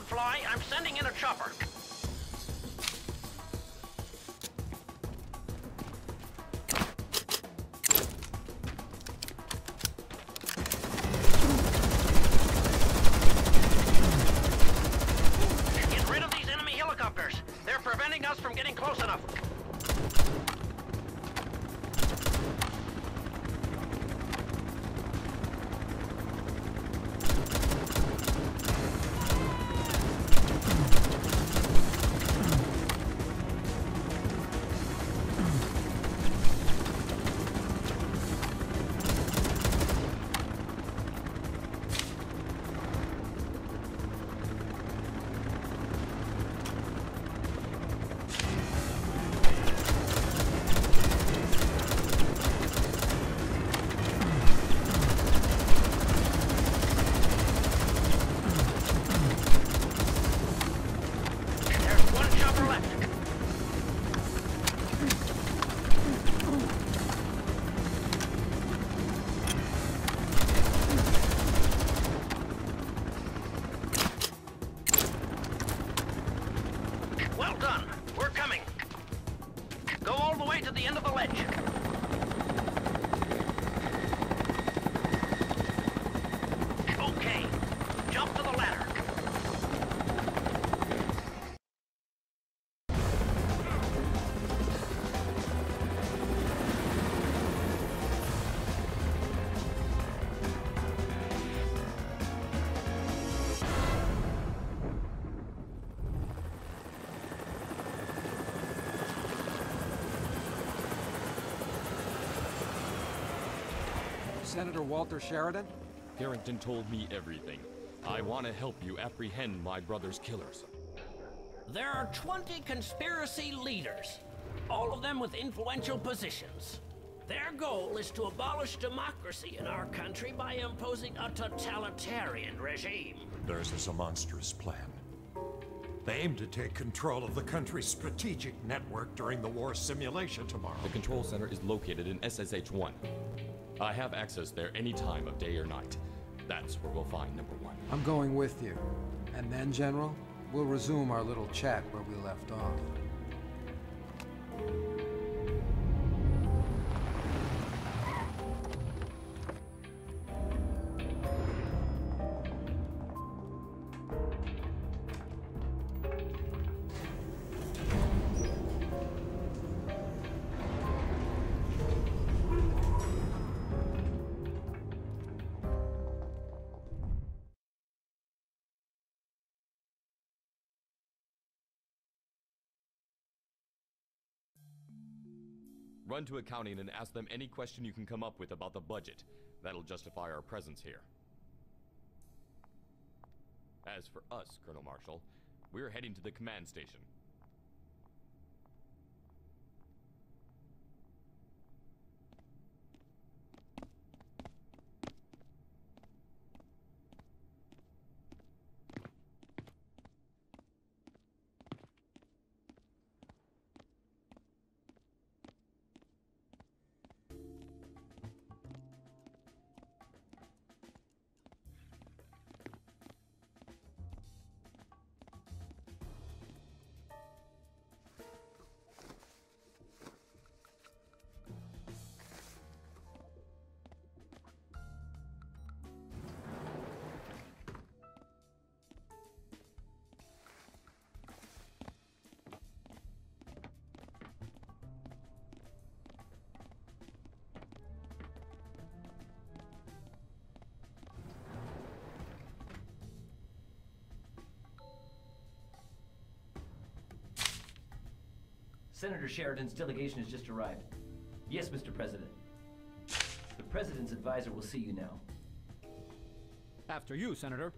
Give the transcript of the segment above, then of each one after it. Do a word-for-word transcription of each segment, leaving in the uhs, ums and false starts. cloud fly. I'm sending in a chopper. Get rid of these enemy helicopters. They're preventing us from getting close enough. Senator Walter Sheridan? Carrington told me everything. I want to help you apprehend my brother's killers. There are twenty conspiracy leaders, all of them with influential positions. Their goal is to abolish democracy in our country by imposing a totalitarian regime. Theirs is a monstrous plan. They aim to take control of the country's strategic network during the war simulation tomorrow. The control center is located in S S H one. I have access there any time of day or night. That's where we'll find number one. I'm going with you. And then, General, we'll resume our little chat where we left off. Run to accounting and ask them any question you can come up with about the budget. That'll justify our presence here. As for us, Colonel Marshall, we're heading to the command station. Senator Sheridan's delegation has just arrived. Yes, Mister President. The President's advisor will see you now. After you, Senator.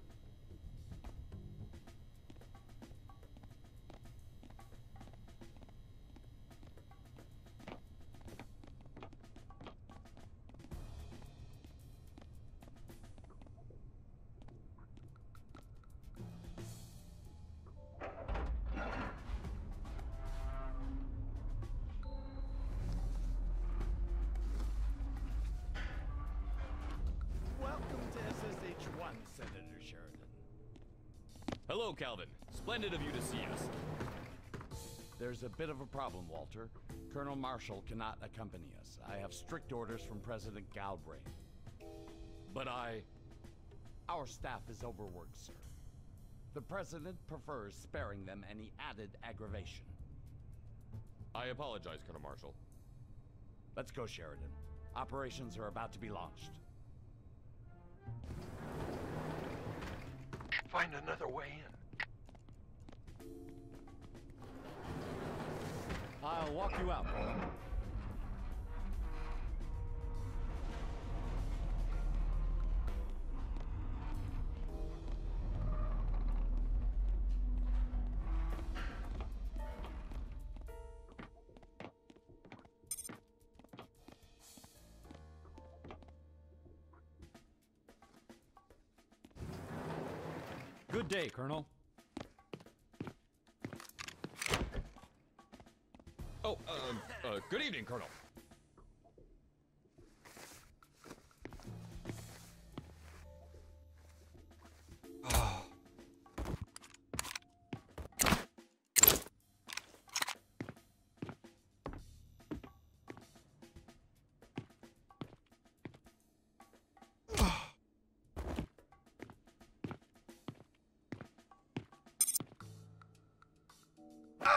Hello, Calvin. Splendid of you to see us. There's a bit of a problem, Walter. Colonel Marshall cannot accompany us. I have strict orders from President Galbraith. But I... Our staff is overworked, sir. The President prefers sparing them any added aggravation. I apologize, Colonel Marshall. Let's go, Sheridan. Operations are about to be launched. Find another way in. I'll walk you out, Colonel. Good day, Colonel. Oh, um, uh, good evening, Colonel.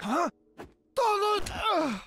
Huh? Donald! Uh.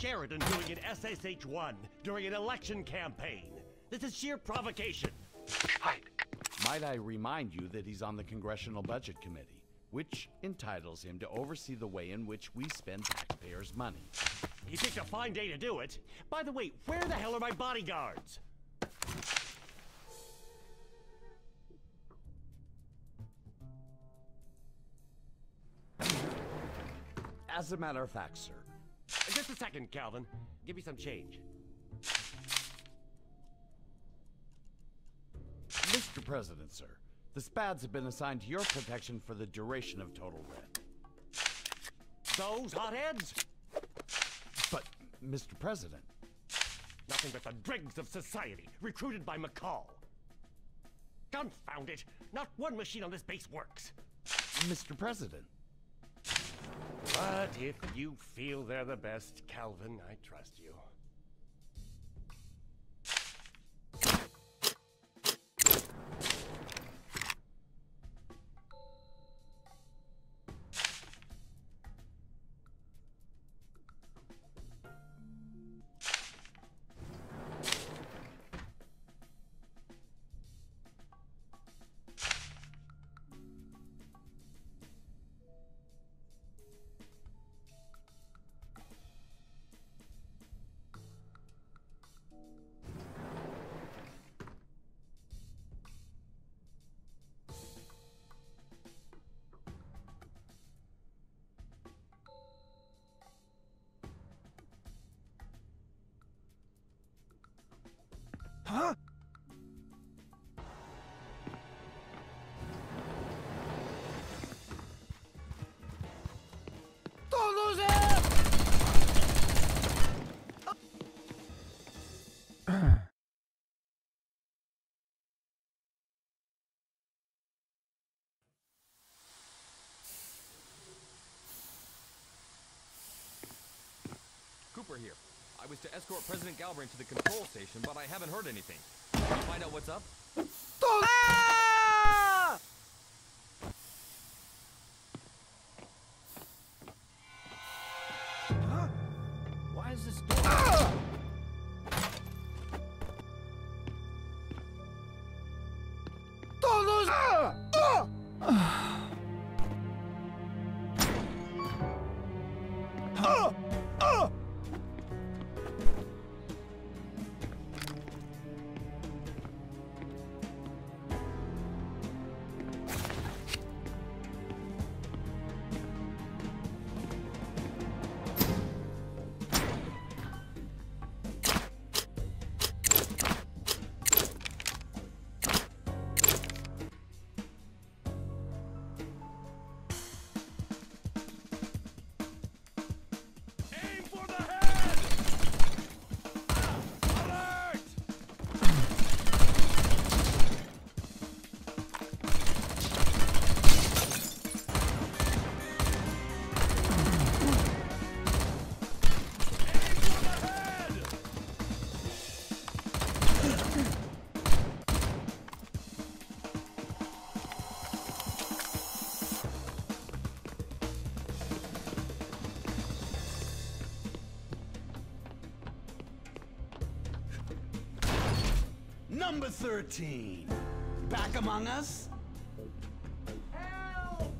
Sheridan doing an S S H one during an election campaign. This is sheer provocation. Hide. Might I remind you that he's on the Congressional Budget Committee, which entitles him to oversee the way in which we spend taxpayers' money. You picked a fine day to do it. By the way, where the hell are my bodyguards? As a matter of fact, sir. Just a second, Calvin. Give me some change. Mister President, sir, the S P A Ds have been assigned to your protection for the duration of Total Red. Those hotheads? But, Mister President... Nothing but the dregs of society, recruited by McCall. Confound it! Not one machine on this base works! Mister President... But if you feel they're the best, Calvin, I trust you. Huh? Don't lose it! Cooper here. I was to escort President Galbraith to the control station, but I haven't heard anything. Can you find out what's up? Ah! Huh? Why is this door? Ah! Don't lose it! Ah! Ah! Ah! Number thirteen, back among us? Help!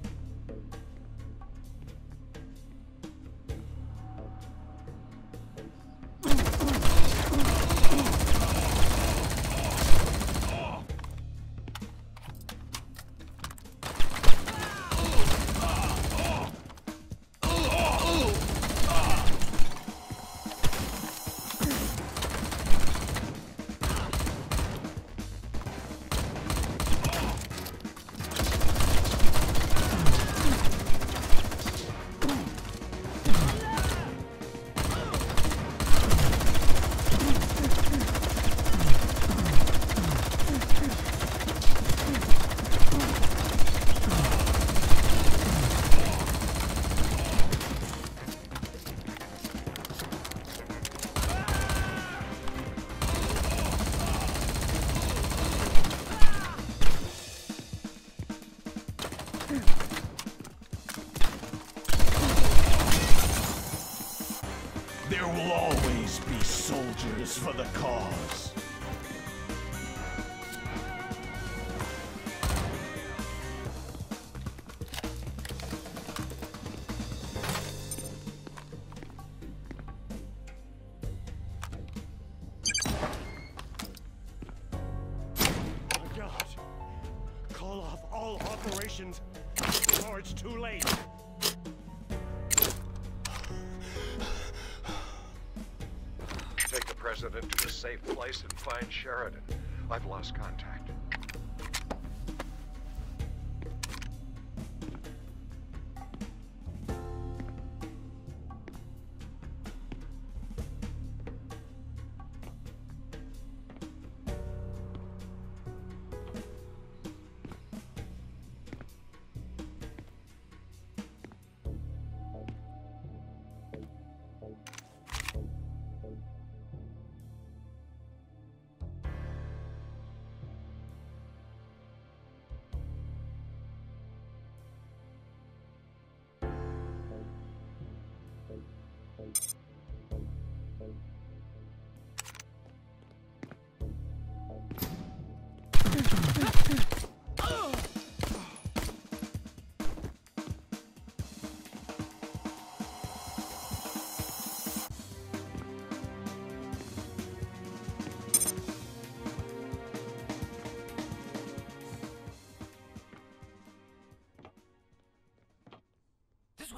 Judas for the cause. Find Sheridan. I've lost contact.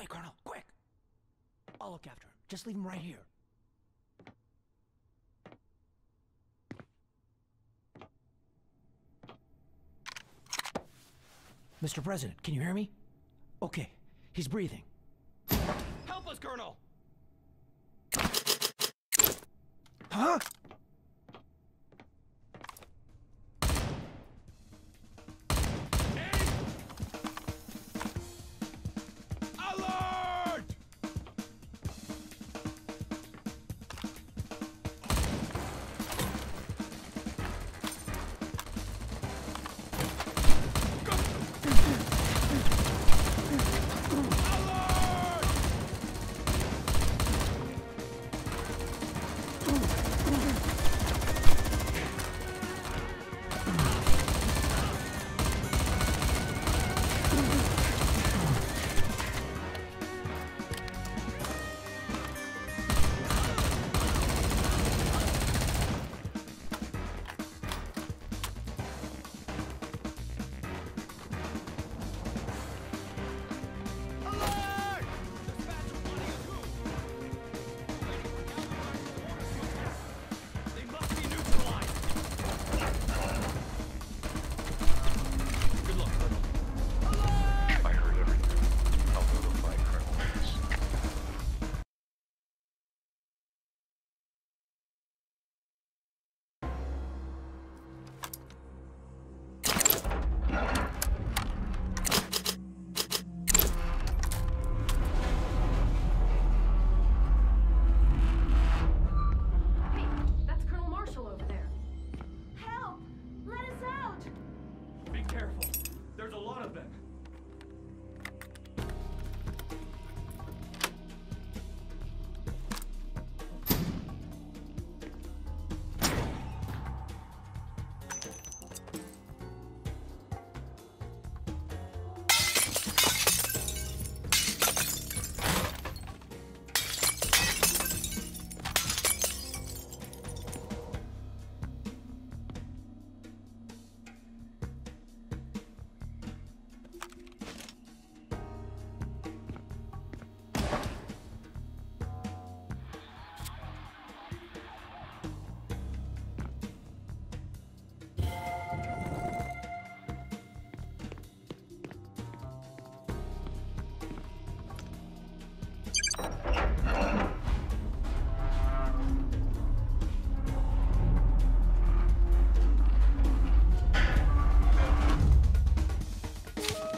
Colonel, quick! I'll look after him. Just leave him right here. Mister President, can you hear me? Okay, he's breathing. Help us, Colonel! Huh?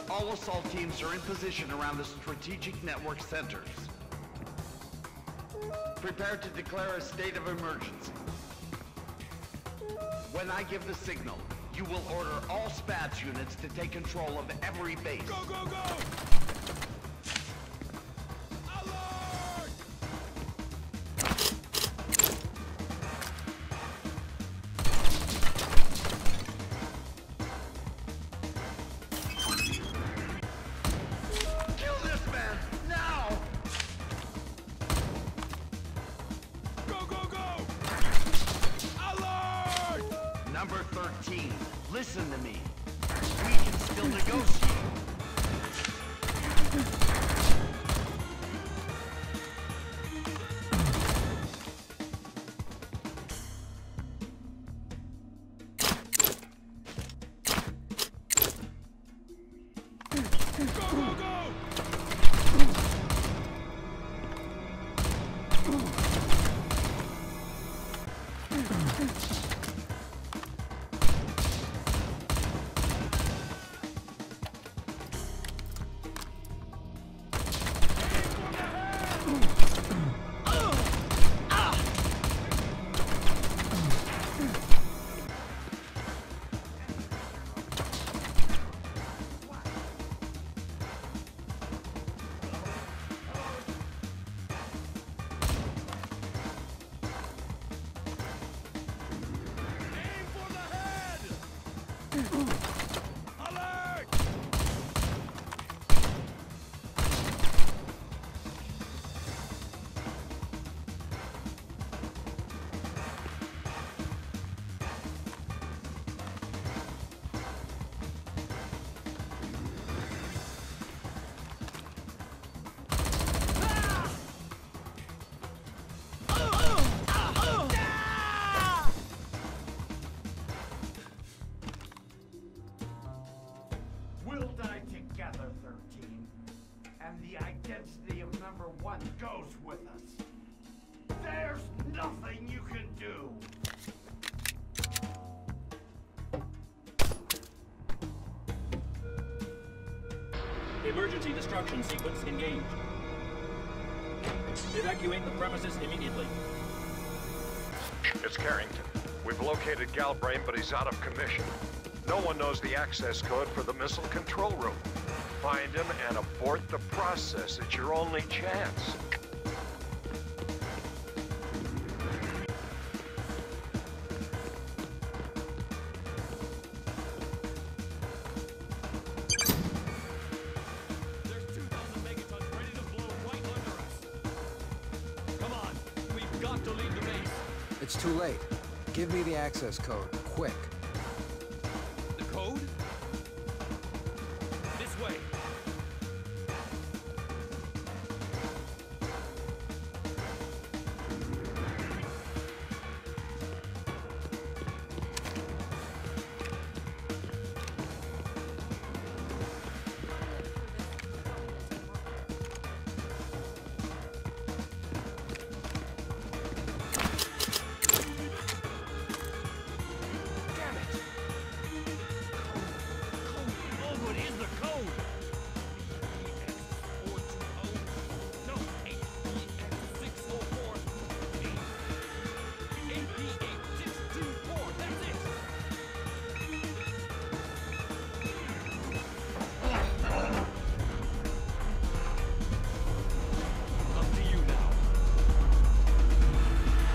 All assault teams are in position around the strategic network centers. Prepare to declare a state of emergency. When I give the signal, you will order all SPADs units to take control of every base. Go, go, go! number thirteen. Listen to me. We can still negotiate. Emergency destruction sequence engaged. Evacuate the premises immediately. It's Carrington. We've located Galbraith, but he's out of commission. No one knows the access code for the missile control room. Find him and abort the process. It's your only chance. It's too late. Give me the access code, quick. The code?